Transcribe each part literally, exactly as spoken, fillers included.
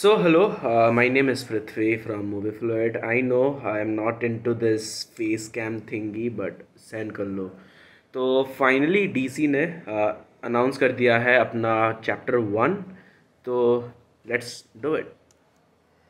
So hello, uh, my name is Prithvi from Movie Fluid. I know I am not into this face cam thingy, but send कर लो. तो finally D C ने uh, announce कर दिया है अपना chapter one. तो let's do it.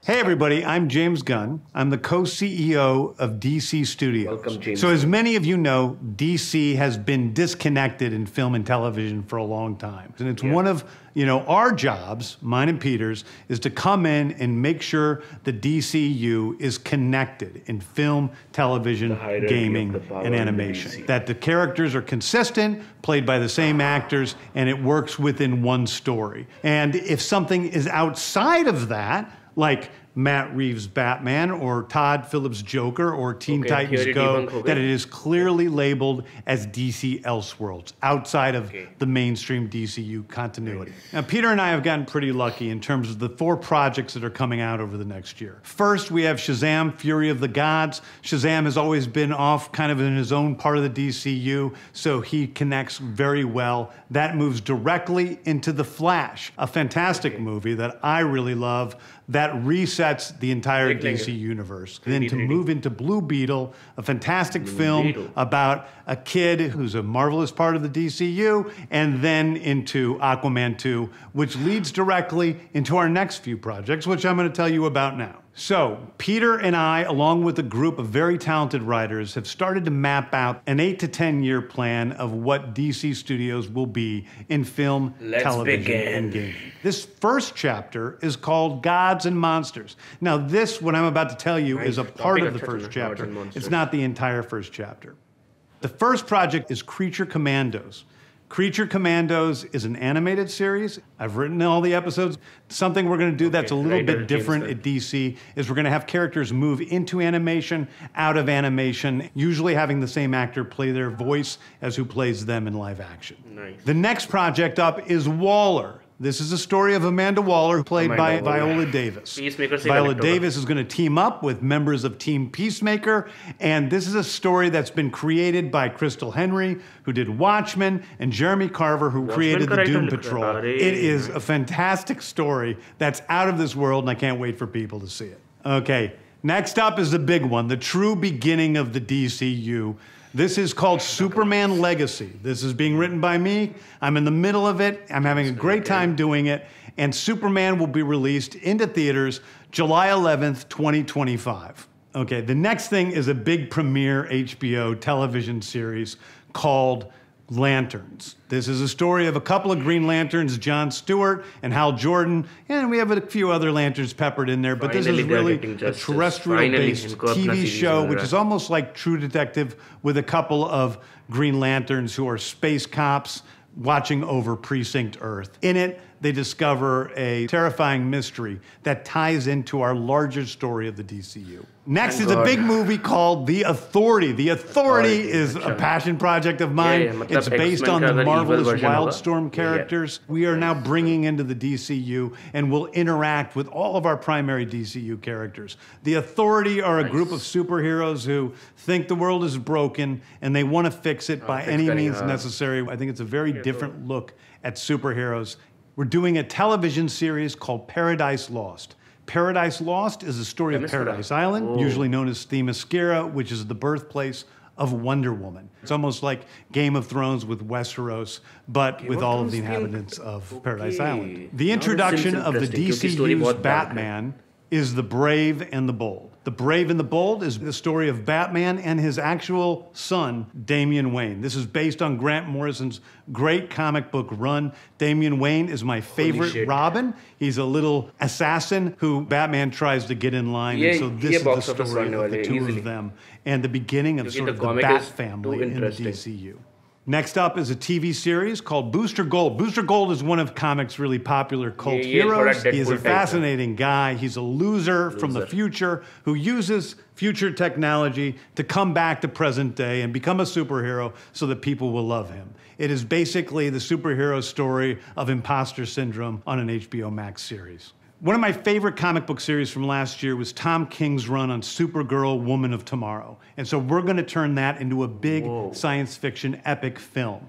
Hey everybody, I'm James Gunn. I'm the co-C E O of D C Studios. Welcome, James. So as many of you know, D C has been disconnected in film and television for a long time. And it's yeah. one of, you know, our jobs, mine and Peter's, is to come in and make sure the D C U is connected in film, television, gaming, and animation. That the characters are consistent, played by the same actors, and it works within one story. And if something is outside of that, like Matt Reeves' Batman or Todd Phillips' Joker or Teen okay, Titans Go, that it is clearly labeled as D C Elseworlds, outside of okay. the mainstream D C U continuity. Okay. Now, Peter and I have gotten pretty lucky in terms of the four projects that are coming out over the next year. First, we have Shazam, Fury of the Gods. Shazam has always been off kind of in his own part of the D C U, so he connects very well. That moves directly into The Flash, a fantastic okay. movie that I really love, that resets the entire D C universe. And then to move into Blue Beetle, a fantastic film about a kid who's a marvelous part of the D C U, and then into Aquaman two, which leads directly into our next few projects, which I'm gonna tell you about now. So, Peter and I, along with a group of very talented writers, have started to map out an eight to ten year plan of what D C Studios will be in film, Let's television, begin. and gaming. This first chapter is called Gods and Monsters. Now this, what I'm about to tell you, nice. is a part of the first chapter. It's not the entire first chapter. The first project is Creature Commandos. Creature Commandos is an animated series. I've written all the episodes. Something we're gonna do okay, that's a little bit different at D C is we're gonna have characters move into animation, out of animation, usually having the same actor play their voice as who plays them in live action. Nice. The next project up is Waller. This is a story of Amanda Waller, played Amanda by Waller. Viola Davis. Viola Davis is going to team up with members of Team Peacemaker, and this is a story that's been created by Crystal Henry, who did Watchmen, and Jeremy Carver, who Watchmen created the Doom Patrol. It is a fantastic story that's out of this world, and I can't wait for people to see it. Okay, next up is the big one, the true beginning of the D C U. This is called Superman Legacy. This is being written by me. I'm in the middle of it. I'm having a great time doing it. And Superman will be released into theaters July eleventh, twenty twenty-five. Okay, the next thing is a big premiere H B O television series called Lanterns. This is a story of a couple of Green Lanterns, John Stewart and Hal Jordan, and we have a few other Lanterns peppered in there, but Finally, this is really a terrestrial-based T V show, which is almost like True Detective with a couple of Green Lanterns who are space cops watching over Precinct Earth. In it, they discover a terrifying mystery that ties into our larger story of the D C U. Next Thank is God. a big movie called The Authority. The Authority, Authority is a passion project of mine. Yeah, yeah, it's based on the marvelous Wildstorm characters. Yeah. We are now bringing into the D C U and will interact with all of our primary D C U characters. The Authority are a nice. group of superheroes who think the world is broken and they want to fix it oh, by any means uh, necessary. I think it's a very yeah, different look at superheroes. We're doing a television series called Paradise Lost. Paradise Lost is the story of Paradise Island, oh. usually known as Themyscira, which is the birthplace of Wonder Woman. It's almost like Game of Thrones with Westeros, but Game with of all of the inhabitants of okay. Paradise Island. The introduction of the D C U's Batman is The Brave and the Bold. The Brave and the Bold is the story of Batman and his actual son, Damian Wayne. This is based on Grant Morrison's great comic book run. Damian Wayne is my favorite Robin. He's a little assassin who Batman tries to get in line. Yeah, and so this yeah, is the story of, of the two easily. of them and the beginning of you sort of the, the Bat family in the D C U. Next up is a T V series called Booster Gold. Booster Gold is one of comics' really popular cult yeah, heroes. He is a fascinating guy. He's a loser, loser from the future who uses future technology to come back to present day and become a superhero so that people will love him. It is basically the superhero story of imposter syndrome on an H B O Max series. One of my favorite comic book series from last year was Tom King's run on Supergirl, Woman of Tomorrow. And so we're gonna turn that into a big Whoa. science fiction epic film.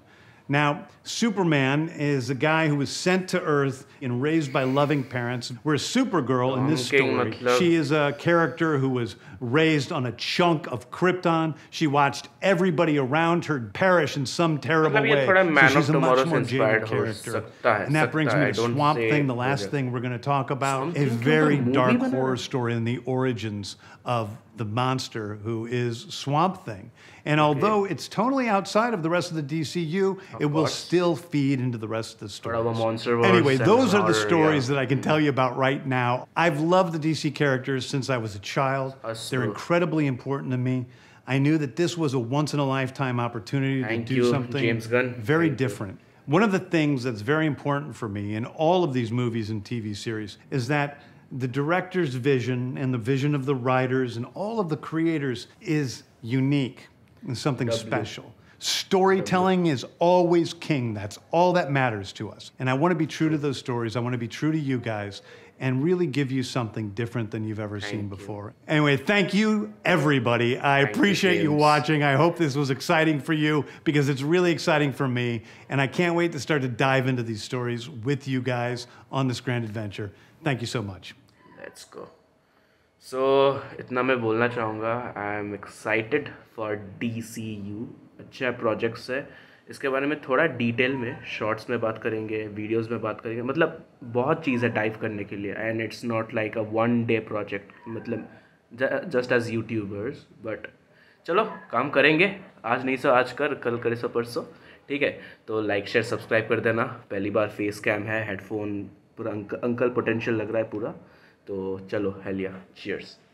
Now, Superman is a guy who was sent to Earth and raised by loving parents, whereas Supergirl in this story, she is a character who was raised on a chunk of Krypton. She watched everybody around her perish in some terrible way. So she's a much more jaded character. And that brings me to Swamp Thing, the last thing we're going to talk about, a very dark horror story in the origins of the monster who is Swamp Thing. And although okay. it's totally outside of the rest of the D C U, of it course. will still feed into the rest of the stories. Anyway, those are the stories yeah. that I can tell you about right now. I've loved the D C characters since I was a child. Us They're too. incredibly important to me. I knew that this was a once-in-a-lifetime opportunity to Thank do you, something James Gunn. very Thank different. You. One of the things that's very important for me in all of these movies and T V series is that the director's vision and the vision of the writers and all of the creators is unique and something w. special. Storytelling w. is always king. That's all that matters to us. And I want to be true to those stories. I want to be true to you guys and really give you something different than you've ever thank seen before. You. Anyway, thank you, everybody. I thank appreciate you, you watching. I hope this was exciting for you because it's really exciting for me. And I can't wait to start to dive into these stories with you guys on this grand adventure. Thank you so much. Let's go. So itna main bolna chahunga, I am excited for D C U. अच्छा projects है, इसके बारे में थोड़ा detail में shorts में बात करेंगे, videos में बात करेंगे, मतलब बहुत चीज़ है dive करने के लिए. And it's not like a one day project, मतलब just as YouTubers, but चलो काम करेंगे, आज नहीं सो आज कर, कल करे सो परसों, ठीक है. तो like share subscribe कर देना. पहली बार face cam है, headphone पूरा अंकल पोटेंशियल लग रहा है पूरा. तो चलो हेलिया, चीयर्स.